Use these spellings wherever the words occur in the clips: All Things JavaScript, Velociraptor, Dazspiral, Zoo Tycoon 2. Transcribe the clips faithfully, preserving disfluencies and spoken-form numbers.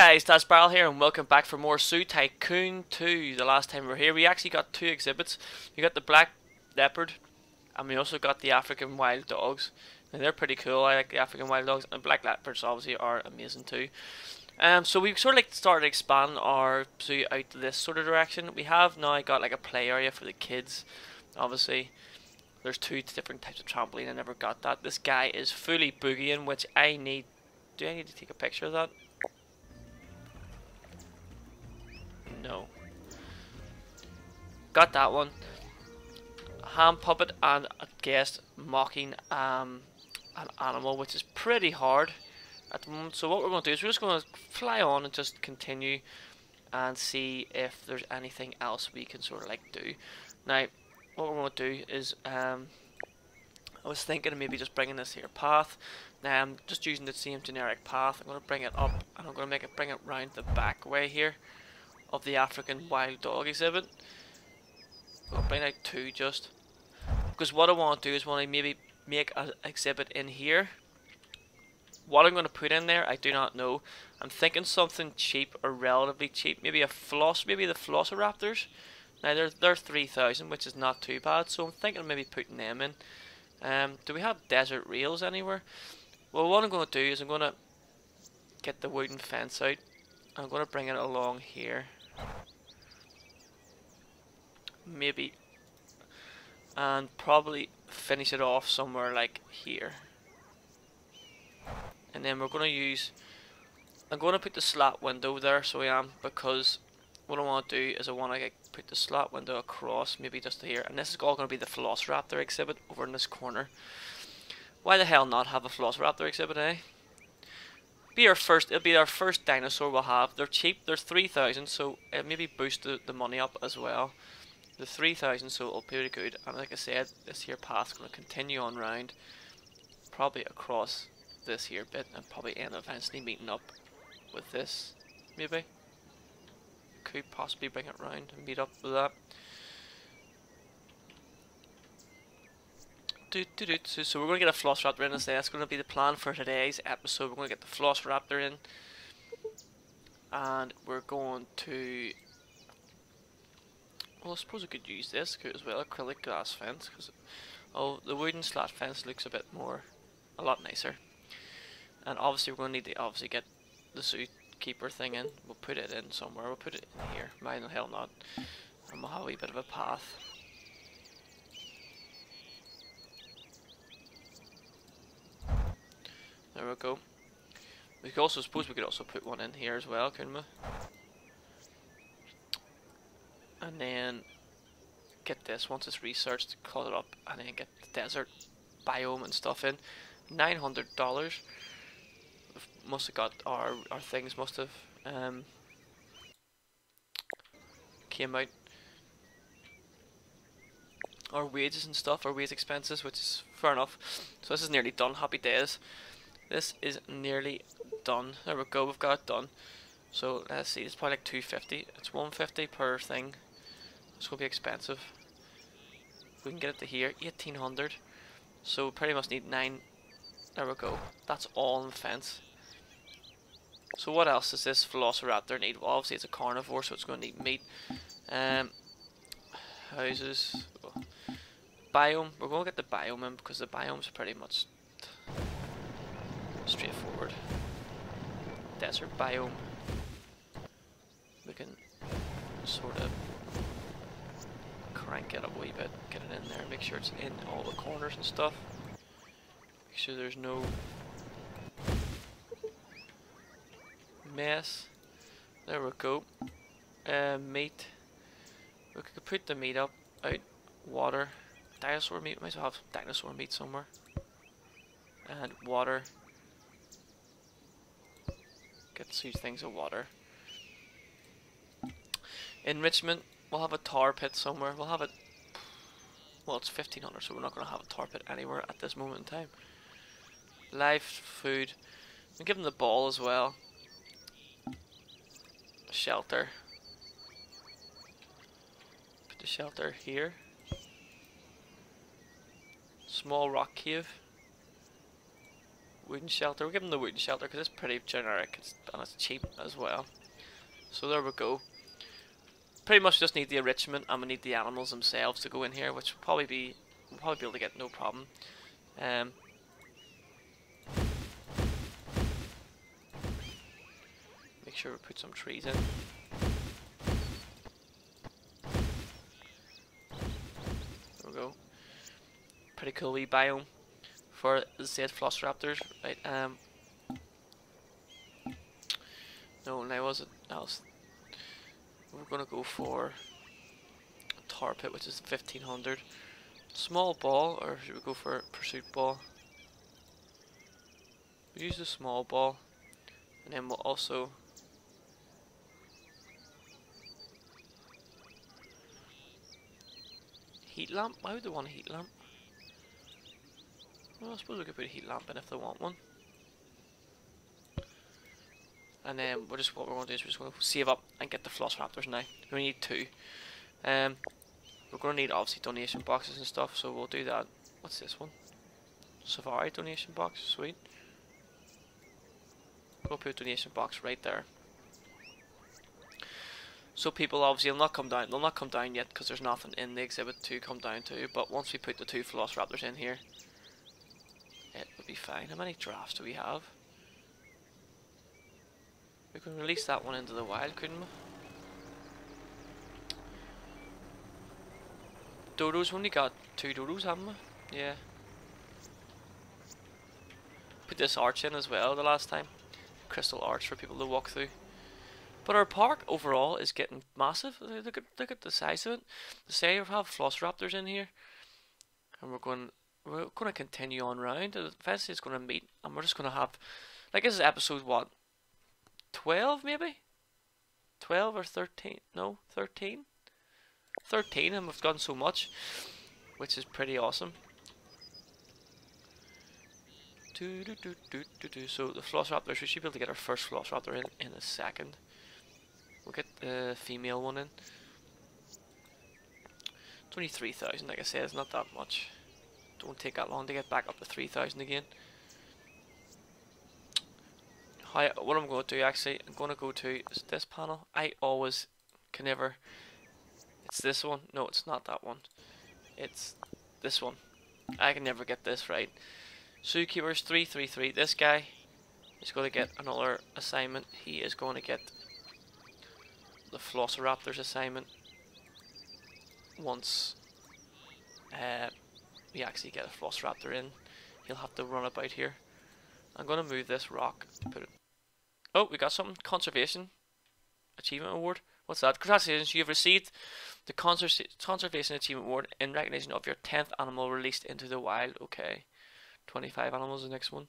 guys, Dazspiral here, and welcome back for more Zoo Tycoon two. The last time we were here, we actually got two exhibits. We got the black leopard, and we also got the African wild dogs. And they're pretty cool. I like the African wild dogs, and black leopards obviously are amazing too. Um, so we sort of like started expanding our zoo out to this sort of direction. We have now got like a play area for the kids. Obviously, there's two different types of trampoline. I never got that. This guy is fully boogieing, which I need. Do I need to take a picture of that? No. Got that one. Hand puppet and a guest mocking um, an animal, which is pretty hard at the moment. So what we're going to do is we're just going to fly on and just continue and see if there's anything else we can sort of like do. Now, what we're going to do is um, I was thinking of maybe just bringing this here path. Now I'm just using the same generic path. I'm going to bring it up and I'm going to make it bring it round the back way here of the African wild dog exhibit. I'll bring out two just because what I want to do is want to maybe make an exhibit in here. What I'm going to put in there, I do not know. I'm thinking something cheap or relatively cheap. Maybe a floss, maybe the Velociraptors. Now they're they're three thousand, which is not too bad. So I'm thinking maybe putting them in. Um, do we have desert rails anywhere? Well, what I'm going to do is I'm going to get the wooden fence out. I'm going to bring it along here. Maybe. And probably finish it off somewhere like here. And then we're going to use... I'm going to put the slot window there, so I am, because what I want to do is I want to put the slot window across, maybe just here. And this is all going to be the Velociraptor exhibit over in this corner. Why the hell not have a Velociraptor exhibit, eh? Be our first. It'll be our first dinosaur we'll have. They're cheap. They're three thousand, so it maybe boost the, the money up as well. The three thousand, so it'll be really good. And like I said, this here path's going to continue on round, probably across this here bit, and probably end up eventually meeting up with this, maybe. Could possibly bring it round and meet up with that. Do, do, do, so, so we're going to get a Velociraptor in. That's going to be the plan for today's episode. We're going to get the Velociraptor in, and we're going to. Well, I suppose we could use this as well, acrylic glass fence, because oh, the wooden slat fence looks a bit more, a lot nicer. And obviously, we're going to need to obviously get the zookeeper thing in. We'll put it in somewhere. We'll put it in here. Why the hell not? And we'll have a wee bit of a path. There we go. We could also suppose we could also put one in here as well, couldn't we? And then get this once it's researched, cut it up, and then get the desert biome and stuff in. Nine hundred dollars. Must have got our our things must have um came out. Our wages and stuff, our wage expenses, which is fair enough. So this is nearly done. Happy days. This is nearly done. There we go, we've got it done. So let's see, it's probably like two fifty. It's one fifty per thing. It's gonna be expensive. We can get it to here, eighteen hundred. So we pretty much need nine. There we go. That's all on the fence. So what else does this Velociraptor need? Well, obviously it's a carnivore, so it's gonna need meat. Um, houses, biome. We're gonna get the biome in because the biome's pretty much straightforward. Desert biome. We can sort of crank it up a wee bit, get it in there, make sure it's in all the corners and stuff. Make sure there's no mess. There we go. Uh, meat. We could put the meat up, out, water, dinosaur meat. We might as well have some dinosaur meat somewhere. And water. Get these things of water. Enrichment, we'll have a tar pit somewhere. We'll have it. Well, it's fifteen hundred, so we're not going to have a tar pit anywhere at this moment in time. Live food. We'll give them the ball as well. Shelter. Put the shelter here. Small rock cave. wooden shelter. We'll give them the wooden shelter because it's pretty generic, it's, and it's cheap as well. So there we go. Pretty much just need the enrichment, and we need the animals themselves to go in here, which will probably be we'll probably be able to get no problem. Um, make sure we put some trees in. There we go. Pretty cool wee biome for the said Velociraptors, right? Um, no, now was it? I was, we're gonna go for a tar pit, which is fifteen hundred. Small ball, or should we go for pursuit ball? We use the small ball, and then we'll also heat lamp. Why would they want a heat lamp? Well, I suppose we could put a heat lamp in if they want one. And then we're just what we're going to do is we're just going to save up and get the Velociraptors now. We need two. Um, we're going to need obviously donation boxes and stuff, so we'll do that. What's this one? Safari donation box, sweet. We'll put a donation box right there. So people obviously will not come down. They'll not come down yet because there's nothing in the exhibit to come down to. But once we put the two Velociraptors in here, it would be fine. How many drafts do we have? We can release that one into the wild, couldn't we? Dodos, we only got two dodos, haven't we? Yeah. Put this arch in as well the last time. Crystal arch for people to walk through. But our park overall is getting massive. Look at look at the size of it. Say we have Velociraptors in here, and we're going. We're going to continue on round. The fancy is going to meet, and we're just going to have, like, this is episode what, twelve maybe, twelve or thirteen? No, thirteen. Thirteen, and we've gotten so much, which is pretty awesome. Do do do do do do. So the Velociraptors, we should be able to get our first Velociraptor in in a second. We'll get the female one in. Twenty-three thousand, like I said, it's not that much. Don't take that long to get back up to three thousand again. Hi, what I'm going to do actually, I'm going to go to this panel. I always can never. It's this one. No, it's not that one. It's this one. I can never get this right. Zookeepers three three three. This guy is going to get another assignment. He is going to get the Velociraptors assignment once. Uh, We actually get a Velociraptor in. He'll have to run about here. I'm gonna move this rock. Put it. Oh, we got something. Conservation Achievement Award. What's that? Congratulations, you have received the Conser Conservation Achievement Award in recognition of your tenth animal released into the wild. Okay, twenty-five animals. The next one.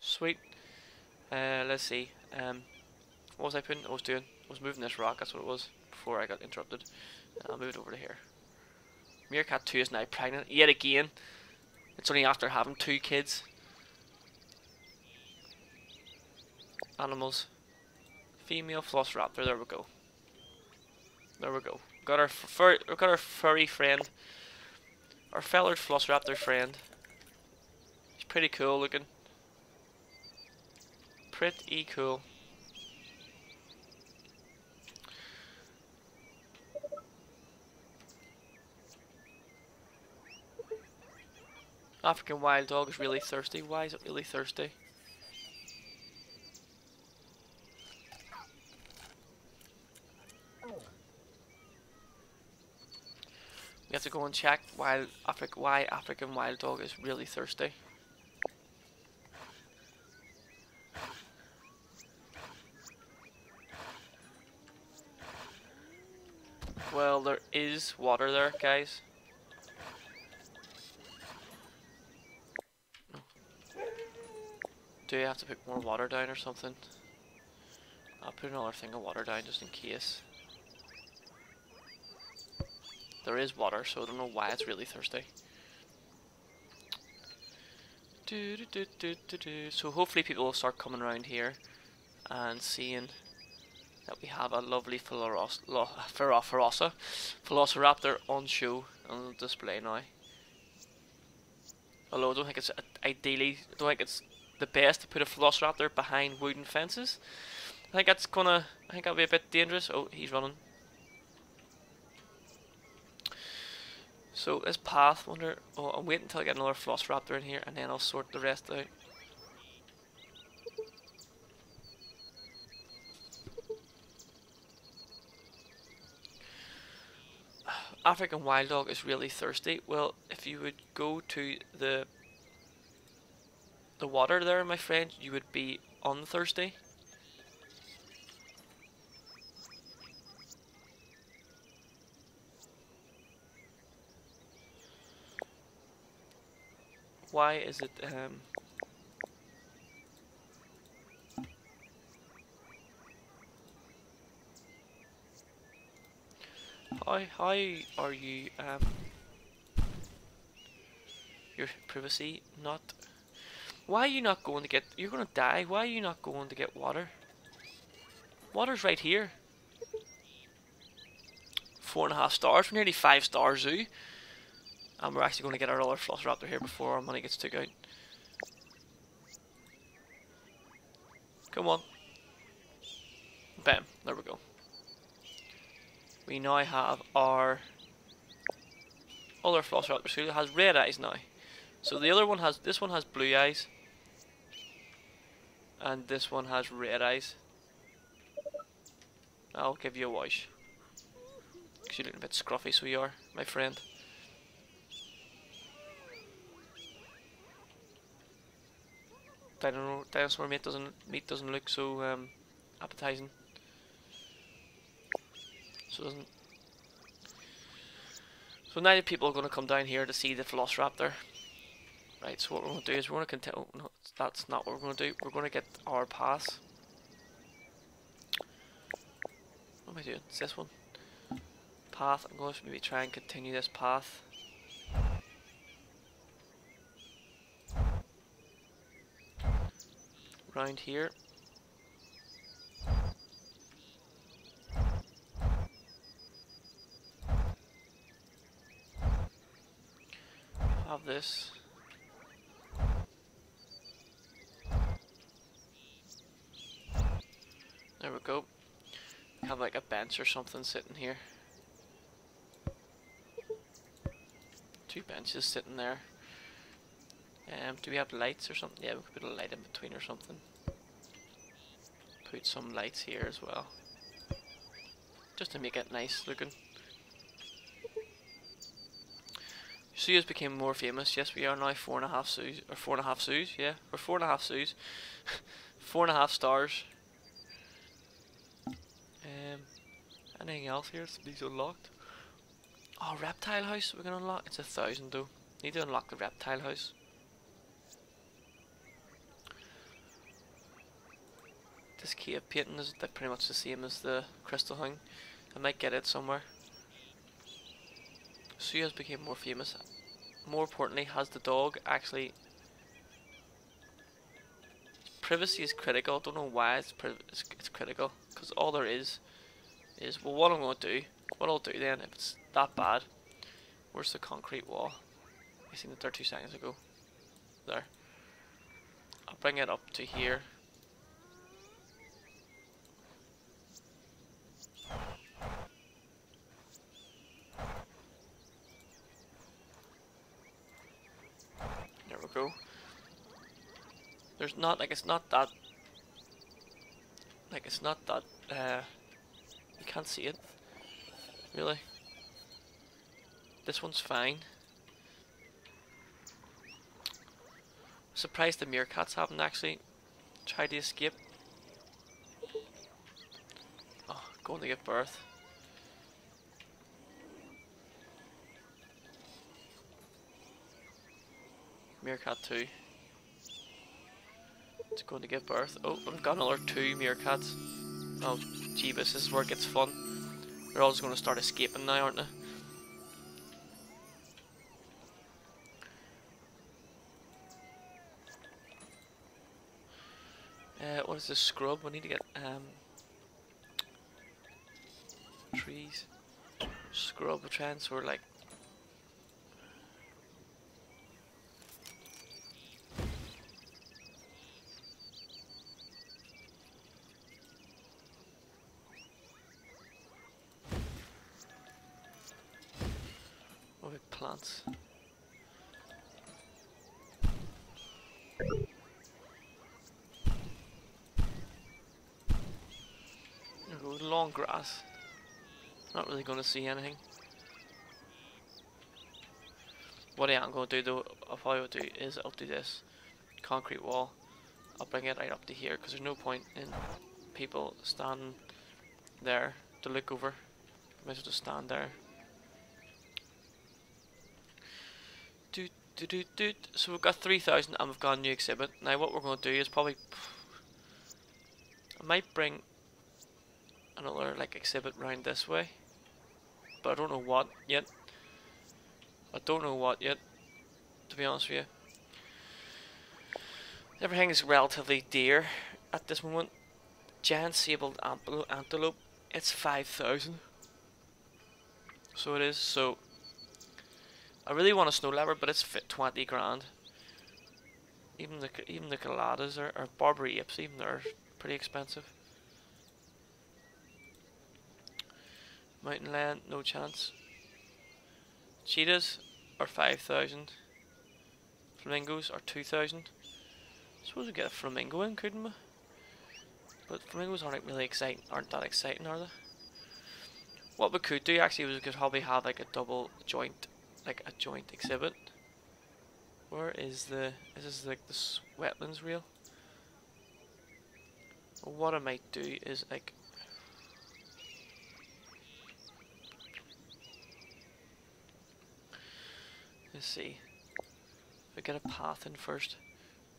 Sweet. Uh, let's see. Um, what was I putting? I was doing. I was moving this rock. That's what it was before I got interrupted. I'll move it over to here. Meerkat two is now pregnant, yet again. It's only after having two kids. Animals. Female Velociraptor, there we go. There we go. Got our fur we got our furry friend. Our feathered Velociraptor friend. He's pretty cool looking. Pretty cool. African wild dog is really thirsty. Why is it really thirsty? We have to go and check why, Afri- why African wild dog is really thirsty. Well, there is water there, guys. Do I have to put more water down or something? I'll put another thing of water down just in case. There is water, so I don't know why it's really thirsty. Do, do, do, do, do, do. So hopefully people will start coming around here and seeing that we have a lovely Veloros lo Veloros Velociraptor on show and on display now. although I don't think it's ideally, I don't think it's the best to put a Velociraptor behind wooden fences. I think that's gonna, I think that'll be a bit dangerous. Oh, he's running. So this path, wonder, oh, I'll wait until I get another Velociraptor in here and then I'll sort the rest out. African wild dog is really thirsty. Well, if you would go to the the water there, my friend, you would be unthirsty. Why is it um Hi, hi, are you, um, your privacy not, why are you not going to get, you're going to die, why are you not going to get water? Water's right here. Four and a half stars, we're nearly five star zoo. And we're actually going to get our other Velociraptor here before our money gets took out. Come on. Bam, there we go. We now have our other Velociraptor who has red eyes now. So the other one has, this one has blue eyes. And this one has red eyes. I'll give you a wash. Because you're looking a bit scruffy, so you are, my friend. Dino, dinosaur meat doesn't, meat doesn't look so um, appetizing. So, doesn't so now the people are going to come down here to see the Velociraptor. Right, so what we're going to do is we're going to continue. Oh, no, that's not what we're going to do. We're going to get our pass. What am I doing? It's this one. Path. I'm going to maybe try and continue this path. Round here. Have this. There we go. Have like a bench or something sitting here. Two benches sitting there. Um, do we have lights or something? Yeah, we could put a light in between or something. Put some lights here as well, just to make it nice looking. Zoos became more famous. Yes, we are now four and a half zoos, or four and a half zoos. Yeah, we're four and a half zoos, four and a half stars. Um, anything else here? These unlocked. Oh, reptile house. We're gonna unlock. It's a thousand though. Need to unlock the reptile house. This cave painting is pretty much the same as the crystal hung. I might get it somewhere. Zoo has become more famous. More importantly, has the dog actually... Privacy is critical. I don't know why it's, pri it's, it's critical. Because all there is, is... Well, what I'm going to do... What I'll do then, if it's that bad... Where's the concrete wall? I seen it there two seconds ago. There. I'll bring it up to here. Go. There's not like it's not that like it's not that uh you can't see it really. This one's fine. Surprised the meerkats haven't actually tried to escape. Oh, going to give birth. Meerkat two. It's going to give birth. Oh, I've got another two meerkats. Oh, jeebus, this is where it gets fun. They're all just going to start escaping now, aren't they? Uh, what is this scrub? We need to get um trees. Scrub, we'll try and sort of like perfect plants. Long grass. Not really going to see anything. What I am going to do though, if I would do, is I'll do this concrete wall. I'll bring it right up to here because there's no point in people standing there to look over. I might as well just stand there. Doot, doot, doot, doot. So we've got three thousand and we've got a new exhibit. Now what we're going to do is probably... I might bring another like exhibit round this way, but I don't know what yet. I don't know what yet, to be honest with you. Everything is relatively dear at this moment. Giant sabled antelope, it's five thousand. So it is, so I really want a snow leopard, but it's fit twenty grand. Even the even the coladas are, or Barbary apes, even they're pretty expensive. Mountain lion, no chance. Cheetahs are five thousand. Flamingos are two thousand. I suppose we get a flamingo in, couldn't we? But flamingos aren't really exciting, aren't that exciting, are they? What we could do actually was we could probably have like a double joint, like a joint exhibit. Where is the? This is like the wetlands reel. What I might do is like. Let's see. We get a path in first.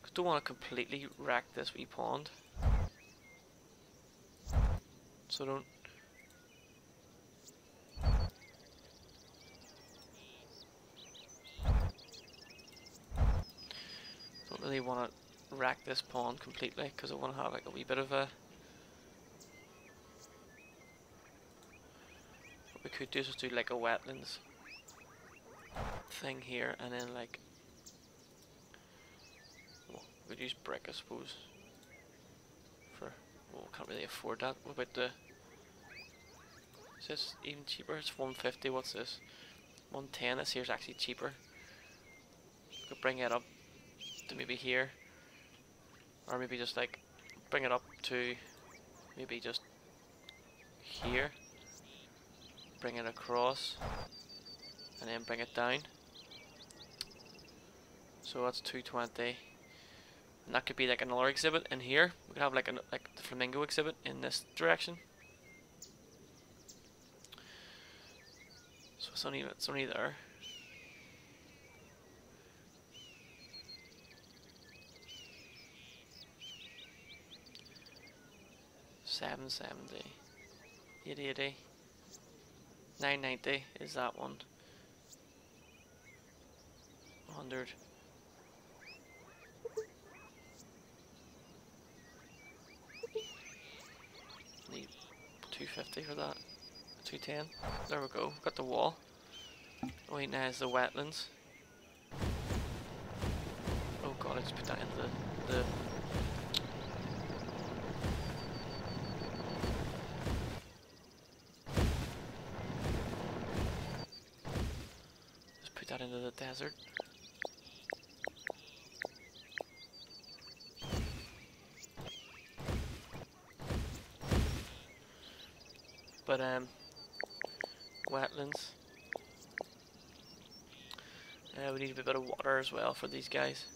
I don't want to completely wreck this wee pond. So don't. Don't really want to wreck this pond completely because I want to have like a wee bit of a. What we could do is just do like a wetlands thing here, and then like well, we'd use brick, I suppose. For well, we can't really afford that. What about the? Is this even cheaper? It's one fifty. What's this? One ten. This here's actually cheaper. We could bring it up to maybe here, or maybe just like bring it up to maybe just here. Bring it across. And then bring it down. So that's two twenty. And that could be like another exhibit in here. We could have like an like the flamingo exhibit in this direction. So it's only it's only there. seven seventy. eight eighty. nine ninety is that one. Hundred. Need two fifty for that. Two ten. There we go. Got the wall. Wait, now is the wetlands. Oh god, I just put that in the the. Just put that into the desert. But um, wetlands. Uh, we need a bit of water as well for these guys.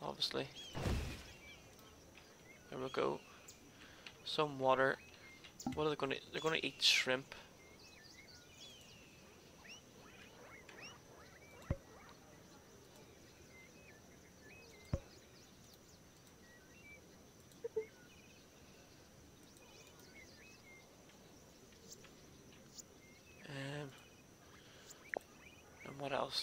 Obviously. There we go. Some water. What are they going to? They're going to eat shrimp.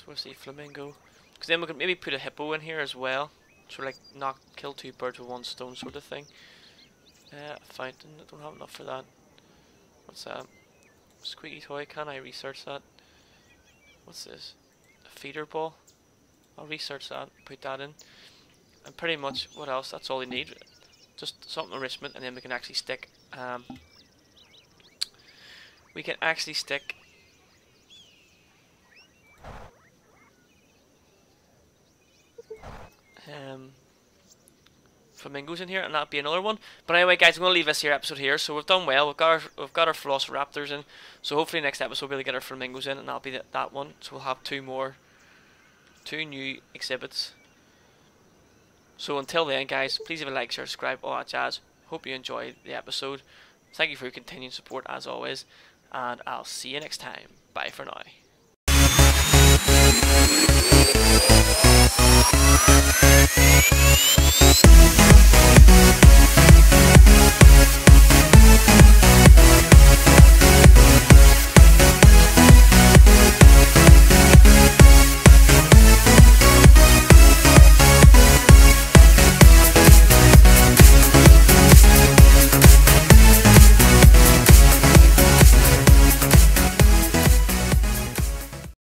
We'll see flamingo, because then we can maybe put a hippo in here as well, so like not kill two birds with one stone sort of thing. Uh, fountain, I don't have enough for that. What's that? Squeaky toy, can I research that? What's this? A feeder ball? I'll research that, put that in. And pretty much, what else? That's all we need. Just something enrichment, and then we can actually stick um, we can actually stick um, flamingos in here, and that'll be another one. But anyway, guys, I'm gonna leave this here episode here. So we've done well. We've got our, we've got our Velociraptors in. So hopefully next episode we'll be able to get our flamingos in, and that'll be that, that one. So we'll have two more, two new exhibits. So until then, guys, please leave a like, share, subscribe, all that jazz. Hope you enjoyed the episode. Thank you for your continued support as always, and I'll see you next time. Bye for now.